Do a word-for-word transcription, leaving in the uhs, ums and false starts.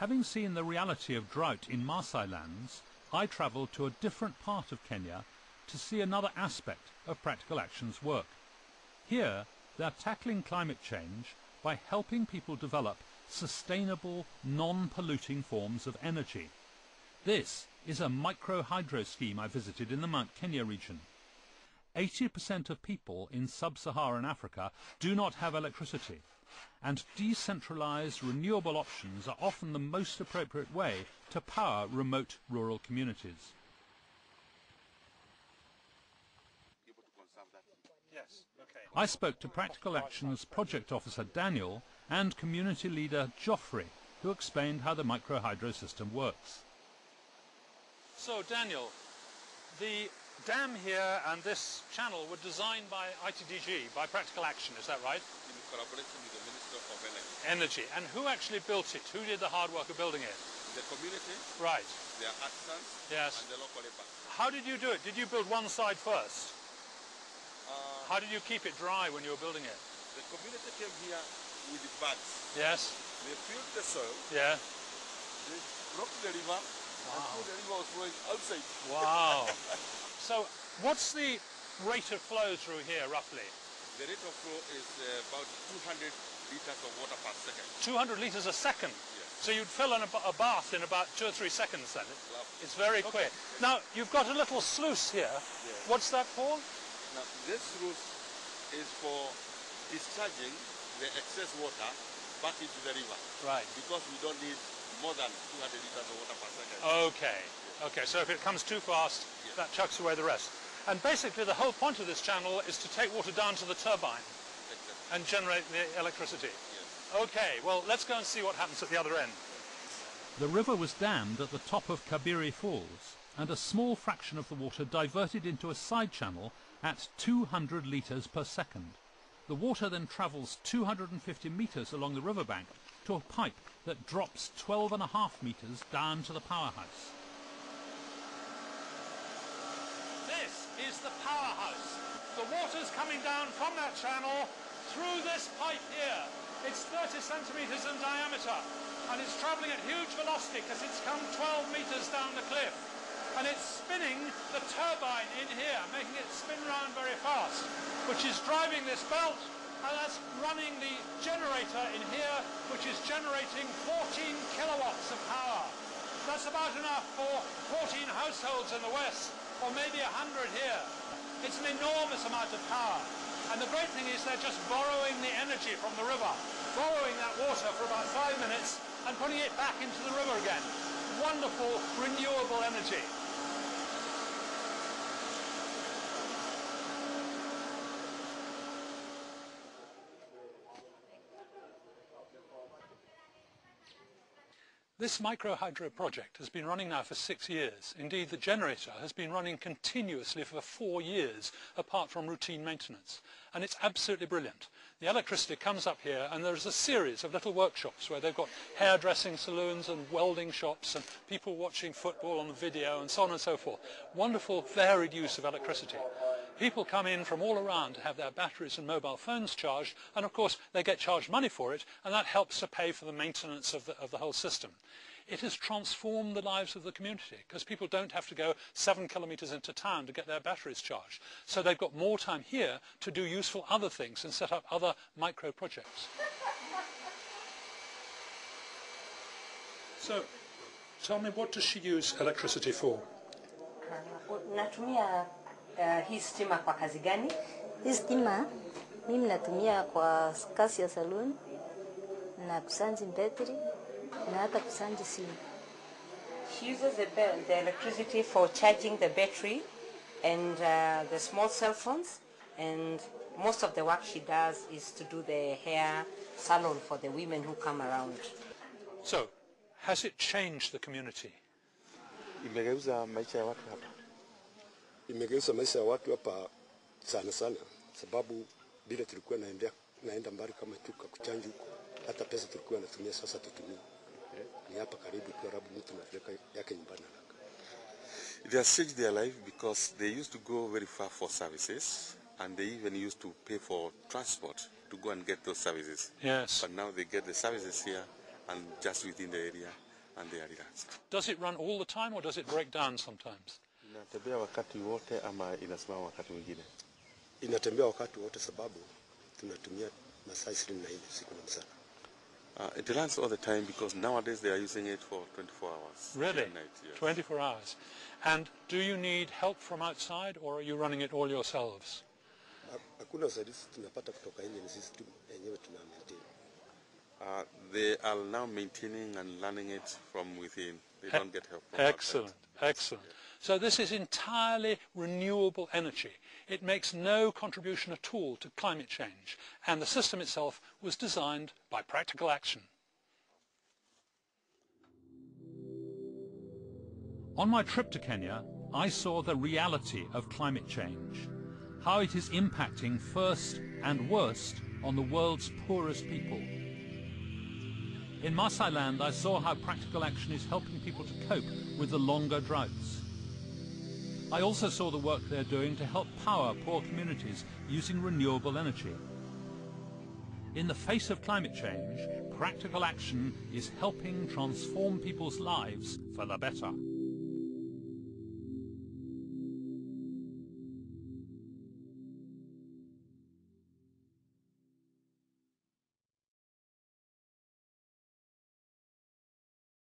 Having seen the reality of drought in Maasai lands, I travelled to a different part of Kenya to see another aspect of Practical Action's work. Here, they are tackling climate change by helping people develop sustainable, non-polluting forms of energy. This is a micro-hydro scheme I visited in the Mount Kenya region. eighty percent of people in sub-Saharan Africa do not have electricity, and decentralized renewable options are often the most appropriate way to power remote rural communities. Yes, okay. I spoke to Practical Action's project officer Daniel and community leader Geoffrey, who explained how the micro-hydro system works. So Daniel, the dam here and this channel were designed by I T D G, by Practical Action, is that right? In collaboration with the Minister of Energy. Energy. And who actually built it? Who did the hard work of building it? The community. Right. Their artisans. Yes. And the local labor. How did you do it? Did you build one side first? Uh, How did you keep it dry when you were building it? The community came here with the bags. Yes. They filled the soil. Yeah. They broke the river. Wow. And the river was flowing outside. Wow. So, what's the rate of flow through here, roughly? The rate of flow is uh, about two hundred litres of water per second. two hundred litres a second? Yes. So you'd fill in a, a bath in about two or three seconds then? Lovely. It's very okay. quick. Yes. Now, you've got a little sluice here. Yes. What's that for? Now, this sluice is for discharging the excess water back into the river. Right. Because we don't need more than two hundred litres of water per second. Okay. Okay, so if it comes too fast, yes, that chucks away the rest. And basically the whole point of this channel is to take water down to the turbine. Exactly. And generate the electricity. Yes. Okay, well, let's go and see what happens at the other end. The river was dammed at the top of Kabiri Falls, and a small fraction of the water diverted into a side channel at two hundred litres per second. The water then travels two hundred fifty metres along the riverbank to a pipe that drops twelve and a half metres down to the powerhouse. This is the powerhouse. The water's coming down from that channel through this pipe here. It's thirty centimetres in diameter, and it's travelling at huge velocity because it's come twelve metres down the cliff. And it's spinning the turbine in here, making it spin round very fast, which is driving this belt, and that's running the generator in here, which is generating fourteen kilowatts of power. That's about enough for fourteen households in the West, or maybe a hundred here. It's an enormous amount of power. And the great thing is they're just borrowing the energy from the river, borrowing that water for about five minutes and putting it back into the river again. Wonderful renewable energy. This micro-hydro project has been running now for six years. Indeed, the generator has been running continuously for four years, apart from routine maintenance. And it's absolutely brilliant. The electricity comes up here, and there's a series of little workshops where they've got hairdressing saloons and welding shops and people watching football on video and so on and so forth. Wonderful, varied use of electricity. People come in from all around to have their batteries and mobile phones charged, and of course they get charged money for it, and that helps to pay for the maintenance of the, of the whole system. It has transformed the lives of the community because people don't have to go seven kilometres into town to get their batteries charged. So they've got more time here to do useful other things and set up other micro projects. So, tell me, what does she use electricity for? Uh, hii stima kwa kazi gani? Hii stima mimi natumia kwa kazi ya salon na kusanji battery na hata kusanji simu. She uses the, the electricity for charging the battery and uh, the small cell phones, and most of the work she does is to do the hair salon for the women who come around. So, has it changed the community? Imegeuza maisha ya watu hapa. Imegeuza maisha ya watu hapa sana sana, sababu bila tulikuwa naendea naenda mbali kama tuka kuchanja huko, hata pesa tulikuwa natumia sasa tutumia ni hapa karibu tu, arabu mtu anapeleka yake nyumbani haraka. It has changed their life because they used to go very far for services, and they even used to pay for transport to go and get those services. Yes. But now they get the services here and just within the area. and they are relaxed. Does it run all the time or does it break down sometimes? Inatembea wakati wote ama inasimama wakati mwingine? Inatembea wakati wote sababu tunatumia masaa ishirini na nne siku na mchana. Uh, it runs all the time because nowadays they are using it for twenty-four hours. Really? Night, yes. twenty-four hours. And do you need help from outside or are you running it all yourselves? Hakuna usaidizi tunapata kutoka nje, ni sisi wenyewe tuna maintain. Uh, they are now maintaining and learning it from within. They don't get help from Excellent, outside. Excellent. Yeah. So this is entirely renewable energy. It makes no contribution at all to climate change. And the system itself was designed by Practical Action. On my trip to Kenya, I saw the reality of climate change. How it is impacting first and worst on the world's poorest people. In Maasai land, I saw how Practical Action is helping people to cope with the longer droughts. I also saw the work they're doing to help power poor communities using renewable energy. In the face of climate change, Practical Action is helping transform people's lives for the better.